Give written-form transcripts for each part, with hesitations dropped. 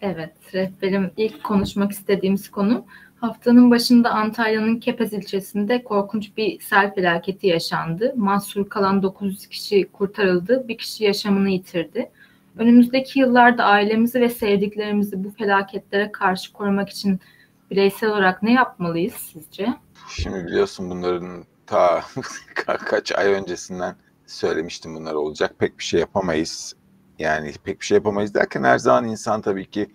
Evet, rehberim, ilk konuşmak istediğimiz konu haftanın başında Antalya'nın Kepez ilçesinde korkunç bir sel felaketi yaşandı. Mahsur kalan 900 kişi kurtarıldı, bir kişi yaşamını yitirdi. Önümüzdeki yıllarda ailemizi ve sevdiklerimizi bu felaketlere karşı korumak için bireysel olarak ne yapmalıyız sizce? Şimdi biliyorsun bunların ta kaç ay öncesinden söylemiştim, bunlar olacak, pek bir şey yapamayız. Yani pek bir şey yapamayız derken her zaman insan tabii ki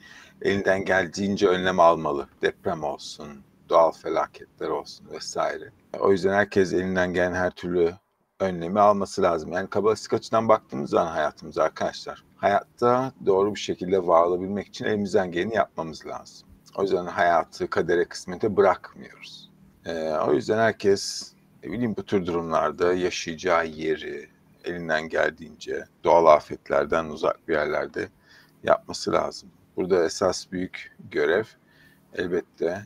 elinden geldiğince önlem almalı. Deprem olsun, doğal felaketler olsun vesaire. O yüzden herkes elinden gelen her türlü önlemi alması lazım. Yani kabalistik açıdan baktığımız zaman hayatımıza arkadaşlar, hayatta doğru bir şekilde var olabilmek için elimizden geleni yapmamız lazım. O yüzden hayatı kadere, kısmete bırakmıyoruz. O yüzden herkes bu tür durumlarda yaşayacağı yeri elinden geldiğince doğal afetlerden uzak bir yerlerde yapması lazım. Burada esas büyük görev elbette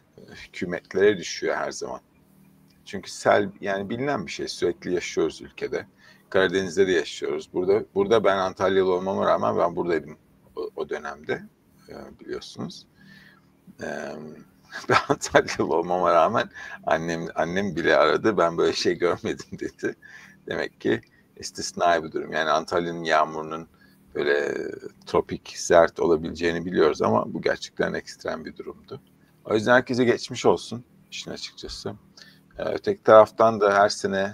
hükümetlere düşüyor her zaman. Çünkü sel yani bilinen bir şey, sürekli yaşıyoruz ülkede. Karadeniz'de de yaşıyoruz. Burada ben Antalyalı olmama rağmen ben buradaydım o dönemde, biliyorsunuz. Ben Antalyalı olmama rağmen annem bile aradı. Ben böyle şey görmedim dedi. Demek ki istisnai bir durum. Yani Antalya'nın yağmurunun böyle tropik, sert olabileceğini biliyoruz ama bu gerçekten ekstrem bir durumdu. O yüzden herkese geçmiş olsun işin açıkçası. Öteki taraftan da her sene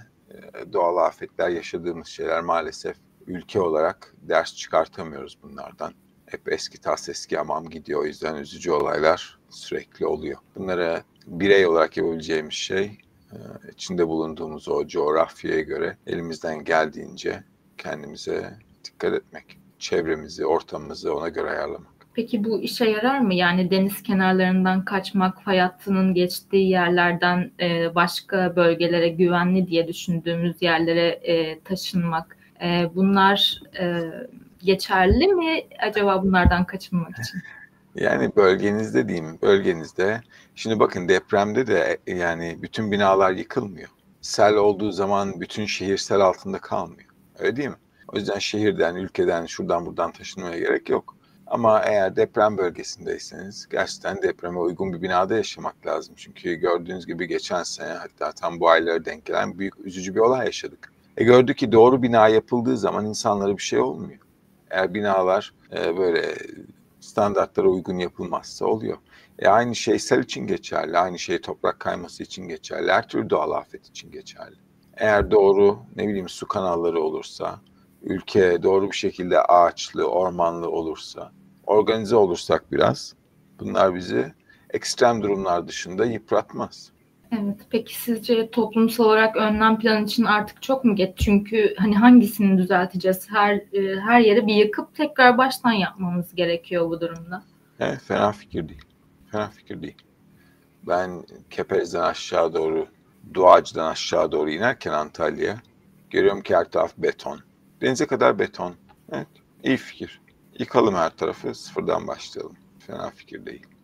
doğal afetler yaşadığımız şeyler maalesef ülke olarak ders çıkartamıyoruz bunlardan. Hep eski tas eski hamam gidiyor. O yüzden üzücü olaylar sürekli oluyor. Bunlara birey olarak yapabileceğimiz şey, içinde bulunduğumuz o coğrafyaya göre elimizden geldiğince kendimize dikkat etmek. Çevremizi, ortamımızı ona göre ayarlamak. Peki bu işe yarar mı? Yani deniz kenarlarından kaçmak, fay hattının geçtiği yerlerden başka bölgelere, güvenli diye düşündüğümüz yerlere taşınmak. Bunlar geçerli mi acaba bunlardan kaçınmak için? Yani bölgenizde diyeyim, bölgenizde. Şimdi bakın depremde de yani bütün binalar yıkılmıyor. Sel olduğu zaman bütün şehir sel altında kalmıyor. Öyle değil mi? O yüzden şehirden, ülkeden, şuradan buradan taşınmaya gerek yok. Ama eğer deprem bölgesindeyseniz gerçekten depreme uygun bir binada yaşamak lazım. Çünkü gördüğünüz gibi geçen sene, hatta tam bu aylara denk gelen büyük üzücü bir olay yaşadık. Gördük ki doğru bina yapıldığı zaman insanlara bir şey olmuyor. Eğer binalar böyle standartlara uygun yapılmazsa oluyor. Aynı şey sel için geçerli, aynı şey toprak kayması için geçerli, her türlü doğal afet için geçerli. Eğer doğru su kanalları olursa, ülke doğru bir şekilde ağaçlı, ormanlı olursa, organize olursak biraz, bunlar bizi ekstrem durumlar dışında yıpratmaz. Evet, peki sizce toplumsal olarak önlem planı için artık çok mu geç? Çünkü hangisini düzelteceğiz? Her yeri bir yıkıp tekrar baştan yapmamız gerekiyor bu durumda. Evet, fena fikir değil. Fena fikir değil. Ben Kepez'den aşağı doğru, Duac'dan aşağı doğru inerken Antalya'ya görüyorum ki her taraf beton. Denize kadar beton. Evet, iyi fikir. Yıkalım her tarafı, sıfırdan başlayalım. Fena fikir değil.